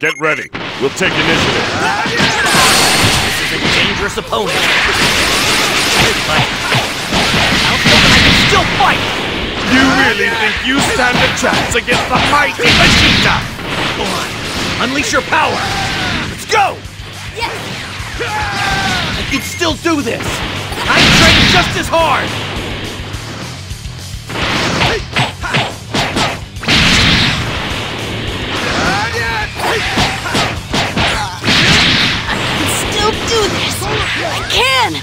Get ready. We'll take initiative. This is a dangerous opponent. I'll show that I can still fight! You really think you stand a chance against the mighty Vegeta? Come on, unleash your power! Let's go! Yes! I can still do this! I trained just as hard! I can still do this! I can!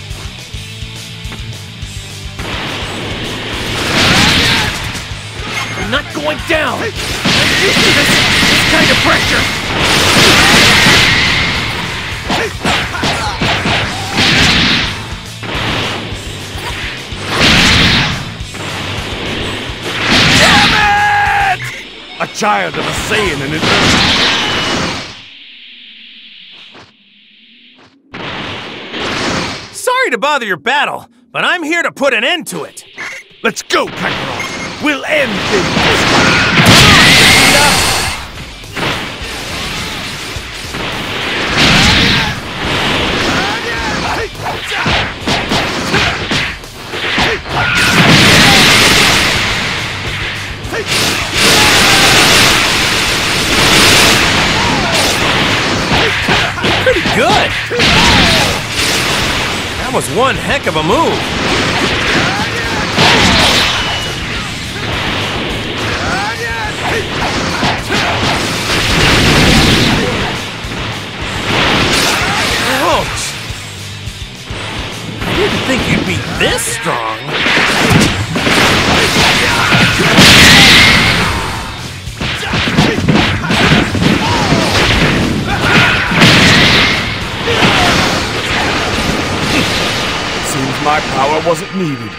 I'm not going down! I'm used to this kind of pressure! Damn it! A child of a Saiyan and an... to bother your battle, but I'm here to put an end to it. Let's go, Piccolo. We'll end this. Pretty good. That was one heck of a move! Ouch! I didn't think you'd be this strong! My power wasn't needed.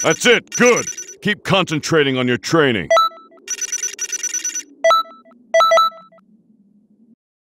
That's it, good. Keep concentrating on your training.